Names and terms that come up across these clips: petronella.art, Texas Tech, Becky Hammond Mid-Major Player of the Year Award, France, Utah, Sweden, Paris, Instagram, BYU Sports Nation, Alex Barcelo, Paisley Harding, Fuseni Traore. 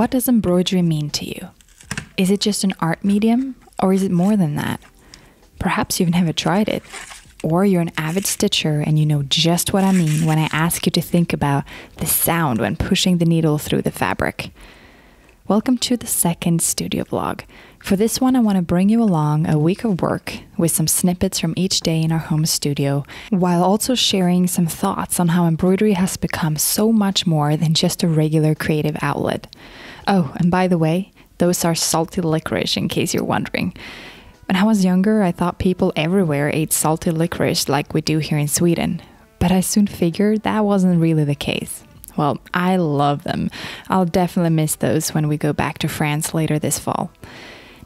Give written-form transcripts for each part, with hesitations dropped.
What does embroidery mean to you? Is it just an art medium, or is it more than that? Perhaps you've never tried it, or you're an avid stitcher and you know just what I mean when I ask you to think about the sound when pushing the needle through the fabric. Welcome to the second studio vlog. For this one, I want to bring you along a week of work with some snippets from each day in our home studio, while also sharing some thoughts on how embroidery has become so much more than just a regular creative outlet. Oh, and by the way, those are salty licorice in case you're wondering. When I was younger, I thought people everywhere ate salty licorice like we do here in Sweden, but I soon figured that wasn't really the case. Well, I love them. I'll definitely miss those when we go back to France later this fall.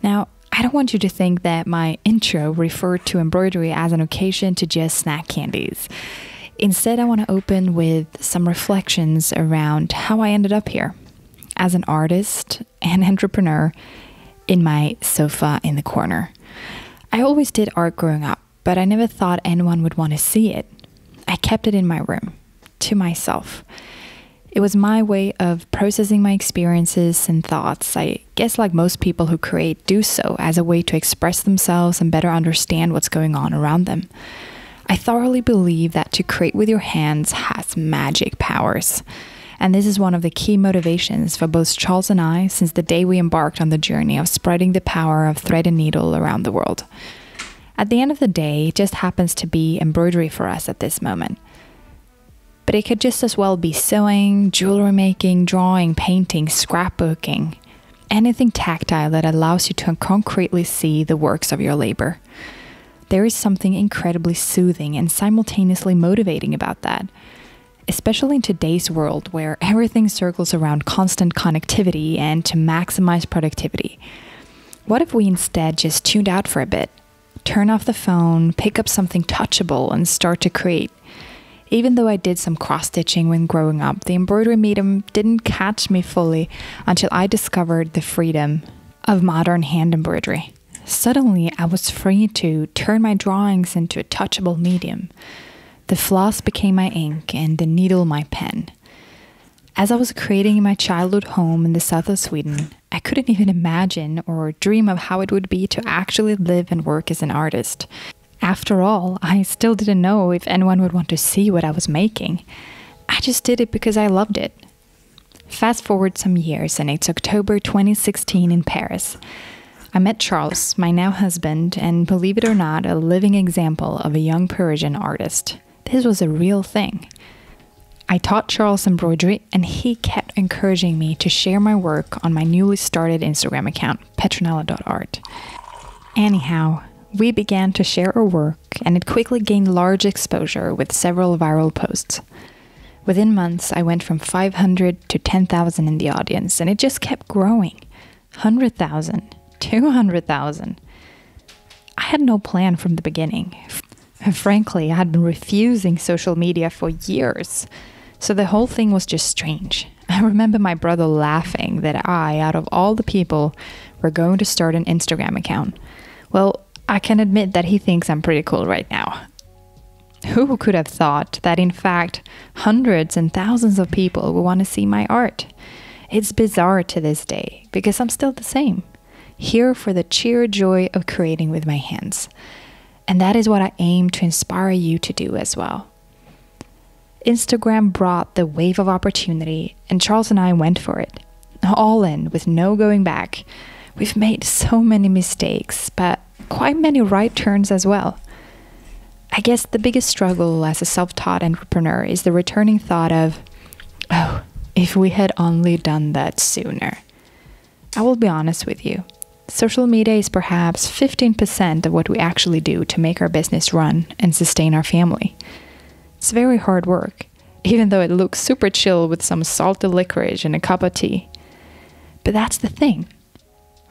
Now, I don't want you to think that my intro referred to embroidery as an occasion to just snack candies. Instead, I want to open with some reflections around how I ended up here as an artist and entrepreneur in my sofa in the corner. I always did art growing up, but I never thought anyone would want to see it. I kept it in my room, to myself. It was my way of processing my experiences and thoughts. I guess like most people who create do so as a way to express themselves and better understand what's going on around them. I thoroughly believe that to create with your hands has magic powers. And this is one of the key motivations for both Charles and I since the day we embarked on the journey of spreading the power of thread and needle around the world. At the end of the day, it just happens to be embroidery for us at this moment. But it could just as well be sewing, jewelry making, drawing, painting, scrapbooking, anything tactile that allows you to concretely see the works of your labor. There is something incredibly soothing and simultaneously motivating about that, especially in today's world where everything circles around constant connectivity and to maximize productivity. What if we instead just tuned out for a bit, turn off the phone, pick up something touchable and start to create? Even though I did some cross-stitching when growing up, the embroidery medium didn't catch me fully until I discovered the freedom of modern hand embroidery. Suddenly, I was free to turn my drawings into a touchable medium. The floss became my ink and the needle my pen. As I was creating in my childhood home in the south of Sweden, I couldn't even imagine or dream of how it would be to actually live and work as an artist. After all, I still didn't know if anyone would want to see what I was making. I just did it because I loved it. Fast forward some years and it's October 2016 in Paris. I met Charles, my now husband, and believe it or not, a living example of a young Parisian artist. This was a real thing. I taught Charles embroidery and he kept encouraging me to share my work on my newly started Instagram account, petronella.art. Anyhow, we began to share our work and it quickly gained large exposure with several viral posts. Within months, I went from 500 to 10,000 in the audience and it just kept growing. 100,000, 200,000. I had no plan from the beginning. Frankly, I had been refusing social media for years. So the whole thing was just strange. I remember my brother laughing that I, out of all the people, were going to start an Instagram account. Well, I can admit that he thinks I'm pretty cool right now. Who could have thought that in fact, hundreds and thousands of people will want to see my art? It's bizarre to this day, because I'm still the same. Here for the sheer joy of creating with my hands. And that is what I aim to inspire you to do as well. Instagram brought the wave of opportunity, and Charles and I went for it. All in, with no going back. We've made so many mistakes, but quite many right turns as well. I guess the biggest struggle as a self-taught entrepreneur is the returning thought of, oh, if we had only done that sooner. I will be honest with you. Social media is perhaps 15% of what we actually do to make our business run and sustain our family. It's very hard work, even though it looks super chill with some salted licorice and a cup of tea. But that's the thing.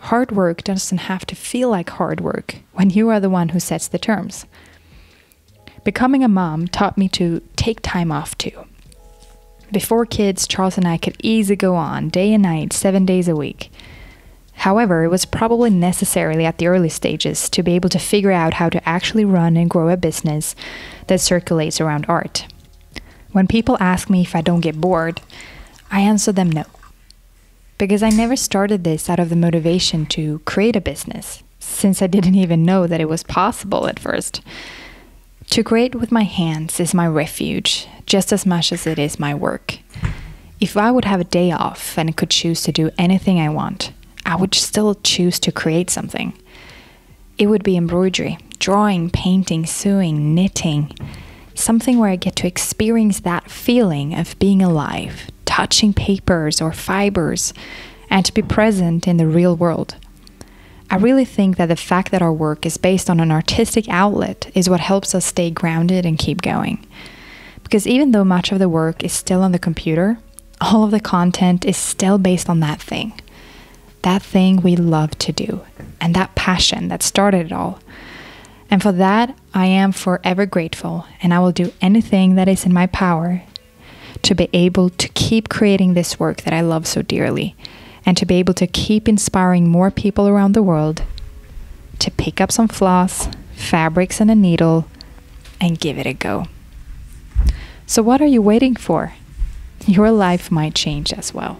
Hard work doesn't have to feel like hard work when you are the one who sets the terms. Becoming a mom taught me to take time off too. Before kids, Charles and I could easily go on day and night, 7 days a week. However, it was probably necessary at the early stages to be able to figure out how to actually run and grow a business that circulates around art. When people ask me if I don't get bored, I answer them no. because I never started this out of the motivation to create a business, since I didn't even know that it was possible at first. To create with my hands is my refuge, just as much as it is my work. If I would have a day off and could choose to do anything I want, I would still choose to create something. It would be embroidery, drawing, painting, sewing, knitting, something where I get to experience that feeling of being alive, touching papers or fibers, and to be present in the real world. I really think that the fact that our work is based on an artistic outlet is what helps us stay grounded and keep going. Because even though much of the work is still on the computer, all of the content is still based on that thing we love to do, and that passion that started it all. And for that, I am forever grateful, and I will do anything that is in my power to be able to keep creating this work that I love so dearly, and to be able to keep inspiring more people around the world to pick up some floss, fabrics, and a needle, and give it a go. So what are you waiting for? Your life might change as well.